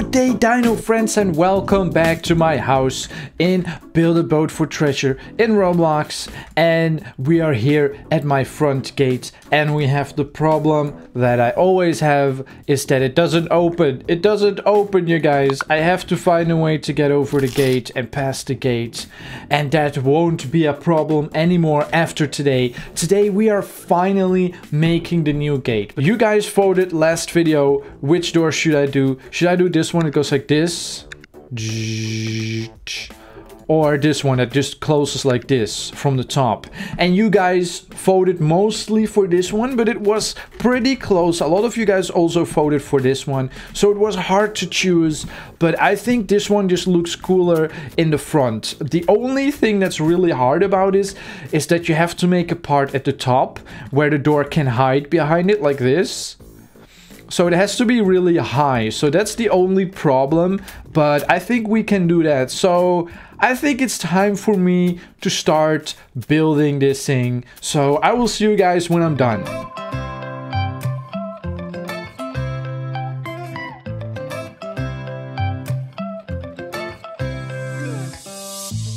Good day dino friends, and welcome back to my house in Build a Boat for Treasure in Roblox. And we are here at my front gate, and we have the problem that I always have is that it doesn't open. It doesn't open, you guys. I have to find a way to get over the gate and past the gate, and that won't be a problem anymore after today. Today we are finally making the new gate. You guys voted last video, which door should I do? Should I do this one? It goes like this, or this one that just closes like this from the top. And you guys voted mostly for this one, but it was pretty close. A lot of you guys also voted for this one, so it was hard to choose, but I think this one just looks cooler in the front. The only thing that's really hard about this is that you have to make a part at the top where the door can hide behind it like this. So it has to be really high. So that's the only problem, but I think we can do that. So I think it's time for me to start building this thing. So I will see you guys when I'm done.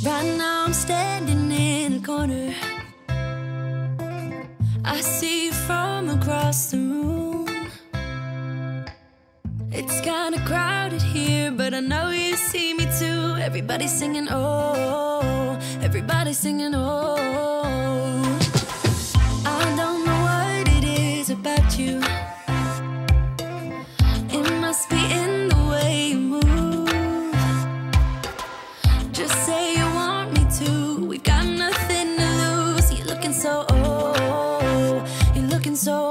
Right now I'm standing in the corner. I see you from across the room. It's kinda crowded here, but I know you see me too. Everybody's singing, oh, everybody's singing, oh. I don't know what it is about you. It must be in the way you move. Just say you want me to. We've got nothing to lose. You're looking so, oh, you're looking so.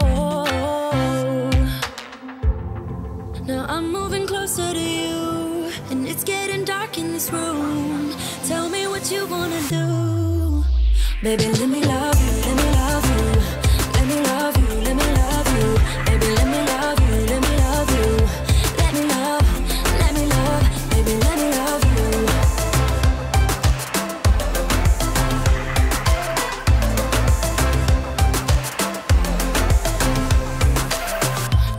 Now I'm moving closer to you, and it's getting dark in this room. Tell me what you wanna do. Baby, let me love you, let me love you. Let me love you, let me love you. Baby, let me love you, let me love you. Let me love, baby, let me love you.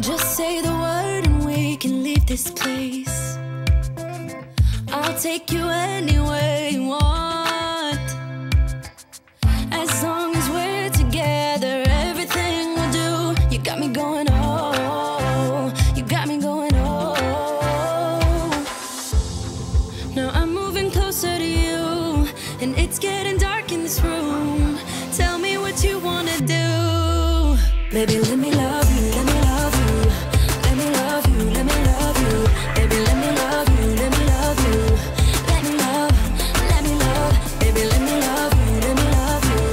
Just say the word, leave this place. I'll take you anywhere you want. As long as we're together, everything we'll do. You got me going, oh, you got me going, oh. Now I'm moving closer to you, and it's getting dark in this room. Tell me what you wanna do. Baby, let me love you, let me love you. Let me love you, let me love you. Baby, let me love you, let me love you. Let me love, baby, let me love you, let me love you.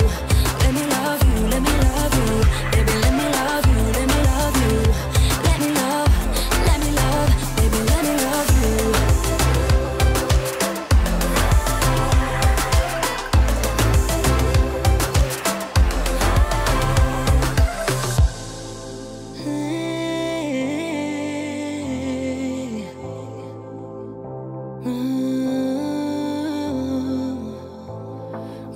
Let me love you, let me love you. Baby, let me love you, let me love you. Let me love, baby, let me love you.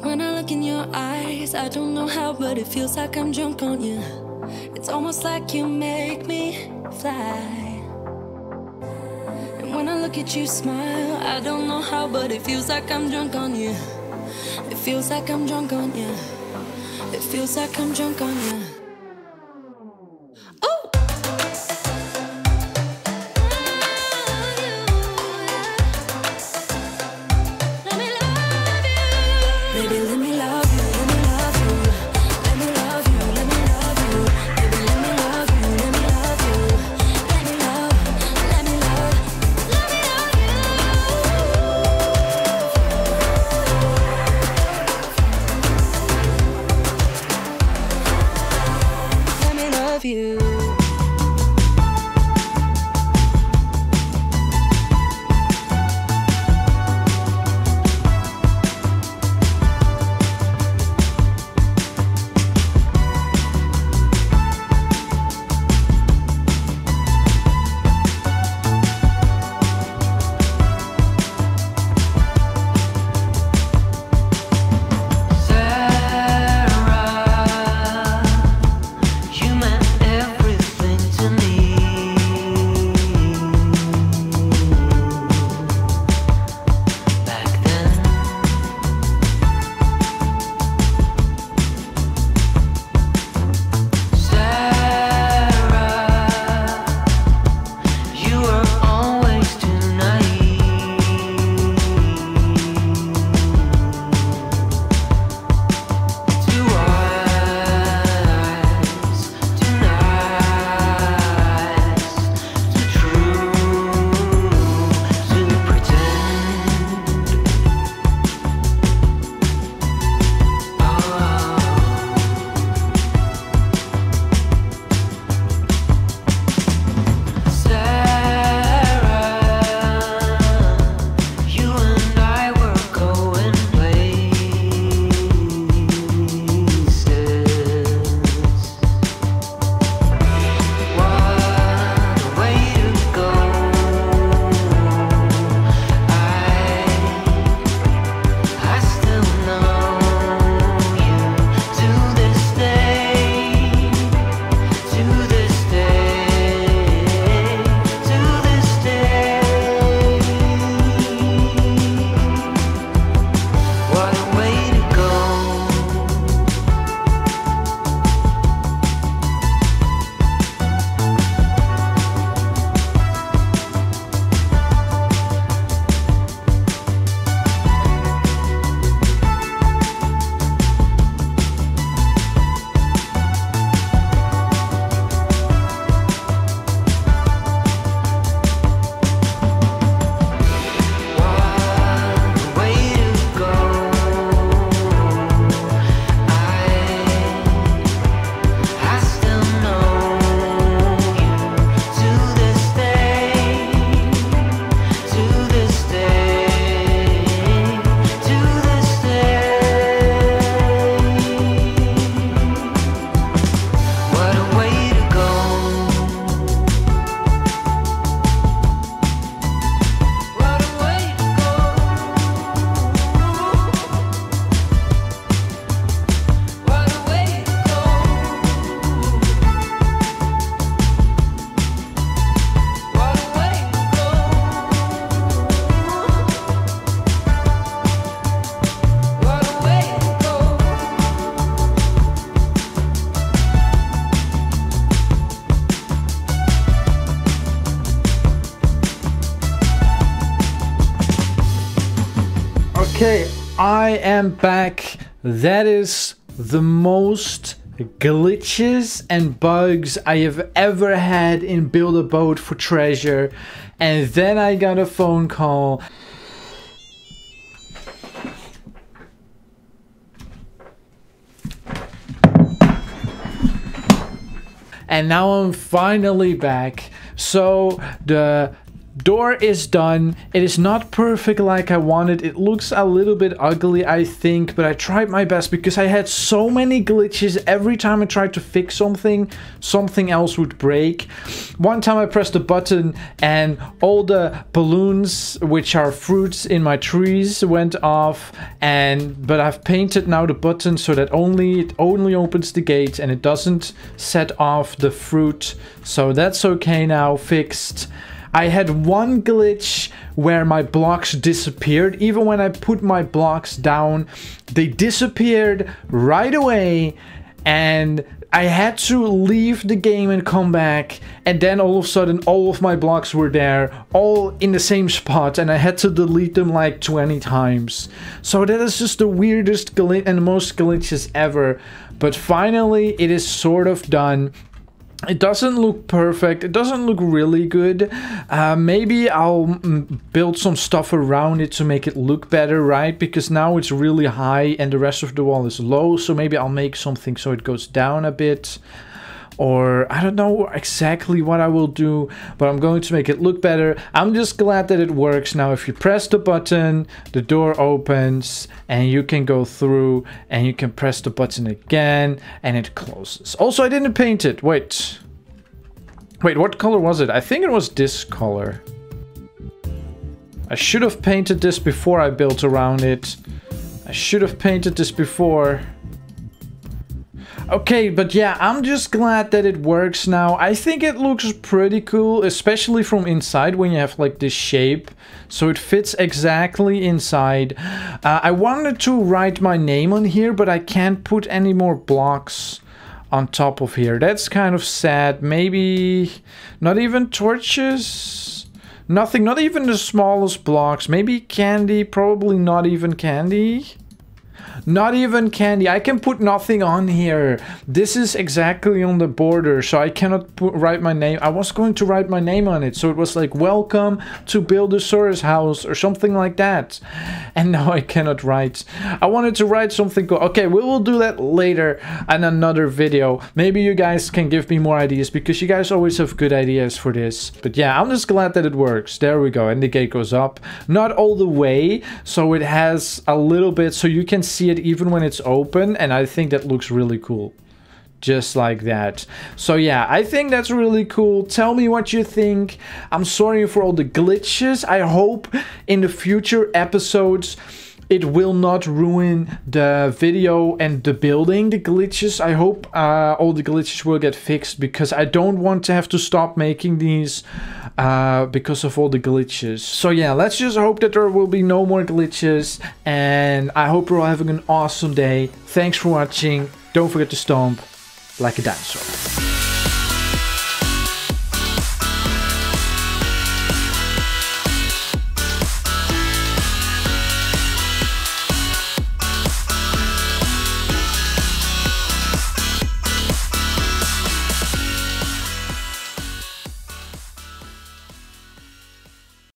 When I look in your eyes, I don't know how, but it feels like I'm drunk on you. It's almost like you make me fly. And when I look at you smile, I don't know how, but it feels like I'm drunk on you. It feels like I'm drunk on you. It feels like I'm drunk on you. You. Sarah, you meant everything. Okay, I am back. That is the most glitches and bugs I have ever had in Build a Boat for Treasure. And then I got a phone call. And now I'm finally back. So the door is done. It is not perfect like I wanted. It looks a little bit ugly, I think, but I tried my best because I had so many glitches. Every time I tried to fix something, something else would break. One time I pressed a button and all the balloons, which are fruits in my trees, went off. But I've painted now the button so that it only opens the gate and it doesn't set off the fruit. So that's okay now, fixed. I had one glitch where my blocks disappeared. Even when I put my blocks down, they disappeared right away, and I had to leave the game and come back, and then all of a sudden all of my blocks were there, all in the same spot, and I had to delete them like 20 times. So that is just the weirdest glitch and the most glitches ever, but finally it is sort of done. It doesn't look perfect. It doesn't look really good. Maybe I'll build some stuff around it to make it look better, right? Because now it's really high and the rest of the wall is low. So maybe I'll make something so it goes down a bit. Or I don't know exactly what I will do, but I'm going to make it look better. I'm just glad that it works. Now, if you press the button, the door opens and you can go through, and you can press the button again and it closes. Also, I didn't paint it. Wait, what color was it? I think it was this color. I should have painted this before I built around it. I should have painted this before. Okay, but yeah, I'm just glad that it works now. I think it looks pretty cool, especially from inside when you have like this shape. So it fits exactly inside. I wanted to write my name on here, but I can't put any more blocks on top of here. That's kind of sad. Maybe not even torches. Nothing, not even the smallest blocks. Maybe candy, probably not even candy. Not even candy. I can put nothing on here. This is exactly on the border, so I cannot write my name. I was going to write my name on it, so it was like, welcome to Buildosaurus house or something like that. And now I cannot write. I wanted to write something cool. Okay, we will do that later in another video. Maybe you guys can give me more ideas, because you guys always have good ideas for this. But yeah, I'm just glad that it works. There we go. And the gate goes up. Not all the way, so it has a little bit, so you can see it even when it's open, and I think that looks really cool, just like that. So yeah, I think that's really cool. Tell me what you think. I'm sorry for all the glitches. I hope in the future episodes it will not ruin the video and the building, the glitches. I hope all the glitches will get fixed, because I don't want to have to stop making these because of all the glitches. So yeah, let's just hope that there will be no more glitches, and I hope you're all having an awesome day. Thanks for watching. Don't forget to stomp like a dinosaur.